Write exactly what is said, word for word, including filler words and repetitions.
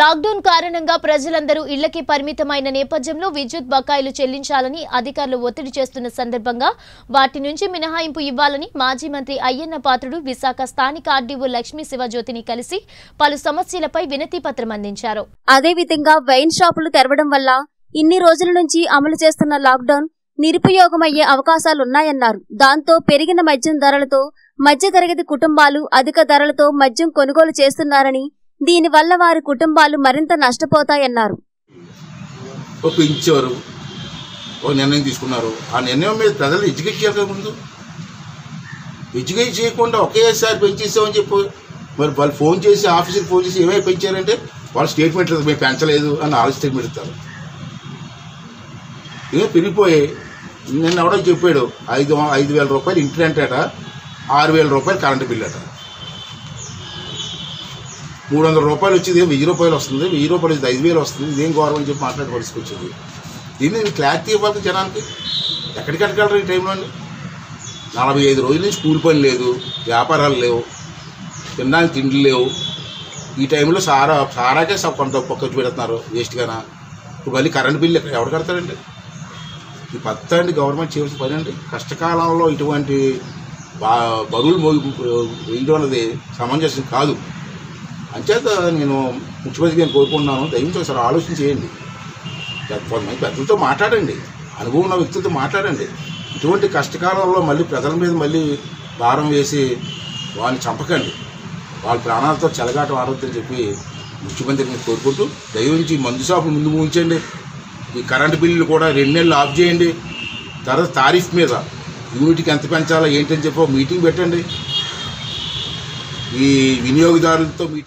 Lockdown కారణంగా ప్రజలందరూ ఇళ్లకి పరిమితమైన నేపథ్యంలో విద్యుత్ బకాయిలు చెల్లించాలని అధికారులు ఒత్తిడి చేస్తున్న సందర్భంగా వాటి నుంచి మినహాయింపు ఇవ్వాలని మాజీ మంత్రి అయ్యన్న పాత్రుడు విశాఖ స్థానిక ఆర్డీఓ లక్ష్మీ శివజ్యోతిని కలిసి పలు సమస్యలపై వినతి పత్రం అందించారు. అదేవిధంగా వైన్ షాపులు తెరవడం వల్ల ఇన్ని రోజుల నుంచి అమలు చేస్తున్న లాక్డౌన్ నిరుపయోగమయ్యే అవకాశాలున్నాయన్నారు. దాంతో పెరిగిన మద్యం ధరలతో మధ్యతరగతి కుటుంబాలు అధిక ధరలతో మద్యం కొనుగోలు చేస్తున్నారని, దీనివల్ల వారి కుటుంబాలు మరింత నష్టపోతాయన్నారు. ఒప్పించారు, ఓ నిర్ణయం తీసుకున్నారు. ఆ నిర్ణయం మీద ప్రజలు ఎడ్యుకేట్ చేయాలి. ముందు ఎడ్యుకేట్ చేయకుండా ఒకేసారి పెంచేసామని చెప్పి మరి వాళ్ళు ఫోన్ చేసి ఆఫీసుకి ఫోన్ చేసి ఏమైనా పెంచారంటే వాళ్ళ స్టేట్మెంట్ మేము పెంచలేదు అని వాళ్ళ స్టేట్మెంట్ ఇస్తారు. ఇవే పెరిగిపోయాయి. నిన్న ఎవడో చెప్పాడు ఐదు ఐదు వేల రూపాయలు ఇంటర్నెట్ అట, ఆరు వేల రూపాయలు కరెంటు బిల్ అట. మూడు వందల రూపాయలు వచ్చేది వెయ్యి రూపాయలు వస్తుంది, వెయ్యి రూపాయలు వచ్చేది ఐదు వేలు వస్తుంది. ఇదేం గవర్నమెంట్ చెప్పి మాట్లాడే పరిస్థితి వచ్చింది. దీన్ని క్లారిటీ ఇవ్వాలి జనానికి. ఎక్కడికెళ్ళగలరు ఈ టైంలో? నలభై ఐదు రోజులు స్కూల్ పని లేదు, వ్యాపారాలు లేవు, తినడానికి తిండి లేవు. ఈ టైంలో సారా సారాకే కొంత ఖర్చు పెడుతున్నారు వేస్ట్గానా. ఇప్పుడు మళ్ళీ కరెంటు బిల్లు ఎవరు కడతారండి? ఈ పత్తాన్ని గవర్నమెంట్ చేయాల్సిన పని అండి. కష్టకాలంలో ఇటువంటి బా బరువులు మోగి వేయడం అనేది సమంజసం కాదు. అంచేత నేను ముఖ్యమంత్రి గారిని కోరుకుంటున్నాను, దయచేసి ఒకసారి ఆలోచన చేయండి. కొంతమంది పెద్దలతో మాట్లాడండి, అనుభవం ఉన్న వ్యక్తులతో మాట్లాడండి. ఇటువంటి కష్టకాలంలో మళ్ళీ ప్రజల మీద మళ్ళీ భారం వేసి వాళ్ళని చంపకండి, వాళ్ళ ప్రాణాలతో చెలగాటం ఆడొద్దని చెప్పి ముఖ్యమంత్రిని కోరుకుంటూ, దయచేసి మందు షాపులు ముందు ఉంచండి, ఈ కరెంటు బిల్లులు కూడా రెండు నెలలు ఆఫ్ చేయండి. తర్వాత తారీఫ్ మీద యూనిట్కి ఎంత పెంచాలో ఏంటని చెప్పి మీటింగ్ పెట్టండి ఈ వినియోగదారులతో మీటింగ్